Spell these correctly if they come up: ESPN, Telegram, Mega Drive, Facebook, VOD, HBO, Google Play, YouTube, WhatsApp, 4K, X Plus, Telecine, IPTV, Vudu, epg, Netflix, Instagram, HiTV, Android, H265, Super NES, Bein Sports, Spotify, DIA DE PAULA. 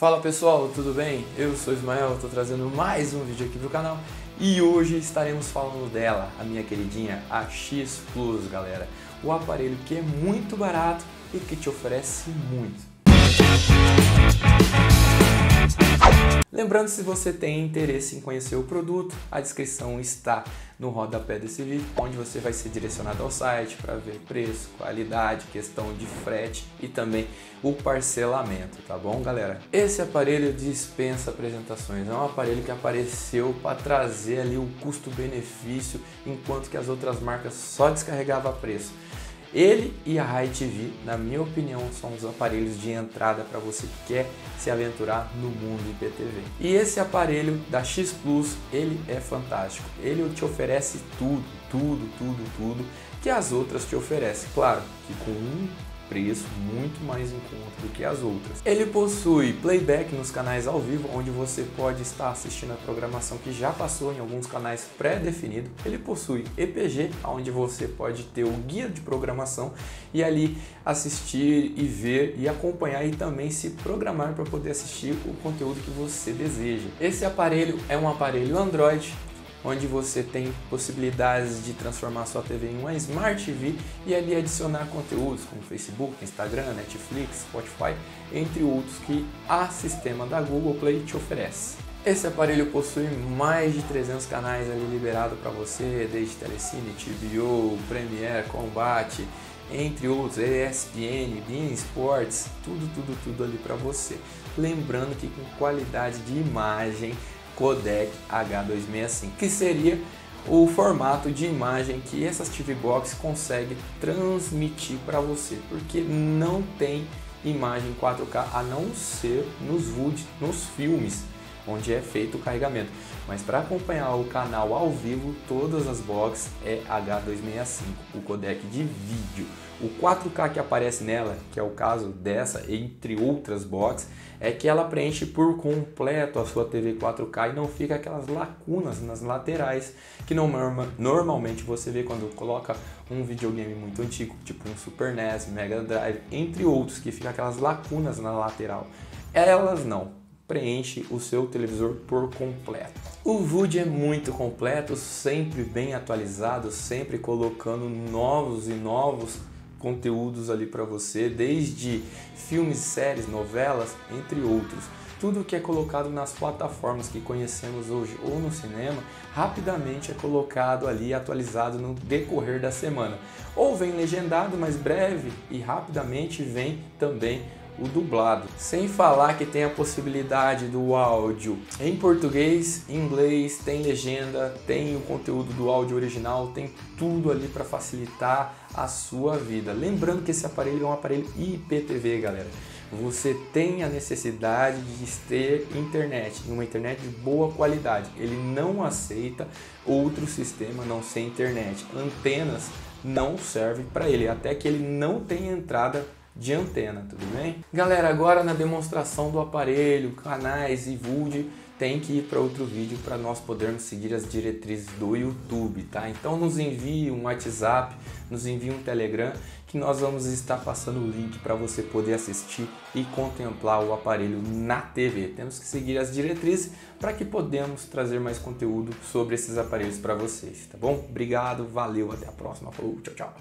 Fala pessoal, tudo bem? Eu sou Ismael, estou trazendo mais um vídeo aqui pro canal e hoje estaremos falando dela, a minha queridinha, a X Plus, galera. O aparelho que é muito barato e que te oferece muito. Lembrando, se você tem interesse em conhecer o produto, a descrição está no rodapé desse vídeo, onde você vai ser direcionado ao site para ver preço, qualidade, questão de frete e também o parcelamento, tá bom, galera? Esse aparelho dispensa apresentações, é um aparelho que apareceu para trazer ali o custo-benefício, enquanto que as outras marcas só descarregavam preço. Ele e a HiTV, na minha opinião, são os aparelhos de entrada para você que quer se aventurar no mundo IPTV. E esse aparelho da X Plus, ele é fantástico. Ele te oferece tudo que as outras te oferecem. Claro que com um preço muito mais em conta do que as outras. Ele possui playback nos canais ao vivo, onde você pode estar assistindo a programação que já passou em alguns canais pré-definidos. Ele possui EPG, onde você pode ter o guia de programação e ali assistir e ver e acompanhar e também se programar para poder assistir o conteúdo que você deseja. Esse aparelho é um aparelho Android, onde você tem possibilidades de transformar sua TV em uma Smart TV e ali adicionar conteúdos como Facebook, Instagram, Netflix, Spotify, entre outros que o sistema da Google Play te oferece. Esse aparelho possui mais de 300 canais ali liberado para você, desde Telecine, HBO, Premiere, Combate, entre outros, ESPN, Bein Sports, tudo ali para você. Lembrando que com qualidade de imagem, codec H265, que seria o formato de imagem que essas TV Box consegue transmitir para você, porque não tem imagem 4K a não ser nos VOD, nos filmes, onde é feito o carregamento. Mas para acompanhar o canal ao vivo, todas as boxes é H265, o codec de vídeo. O 4K que aparece nela, que é o caso dessa, entre outras boxes, é que ela preenche por completo a sua TV 4K e não fica aquelas lacunas nas laterais que normalmente você vê quando coloca um videogame muito antigo, tipo um Super NES, Mega Drive, entre outros, que fica aquelas lacunas na lateral. Elas não. Preenche o seu televisor por completo. O Vudu é muito completo, sempre bem atualizado, sempre colocando novos e novos conteúdos ali para você, desde filmes, séries, novelas, entre outros. Tudo que é colocado nas plataformas que conhecemos hoje ou no cinema, rapidamente é colocado ali e atualizado no decorrer da semana. Ou vem legendado, mas breve e rapidamente vem também o dublado, sem falar que tem a possibilidade do áudio em português, em inglês, tem legenda, tem o conteúdo do áudio original, tem tudo ali para facilitar a sua vida. Lembrando que esse aparelho é um aparelho IPTV, galera. Você tem a necessidade de ter internet, uma internet de boa qualidade. Ele não aceita outro sistema a não ser internet. Antenas não servem para ele, até que ele não tenha entrada de antena, tudo bem? Galera, agora na demonstração do aparelho, canais e VOD, tem que ir para outro vídeo para nós podermos seguir as diretrizes do YouTube, tá? Então nos envie um WhatsApp, nos envie um Telegram, que nós vamos estar passando o link para você poder assistir e contemplar o aparelho na TV. Temos que seguir as diretrizes para que podemos trazer mais conteúdo sobre esses aparelhos para vocês, tá bom? Obrigado, valeu, até a próxima, falou, tchau, tchau!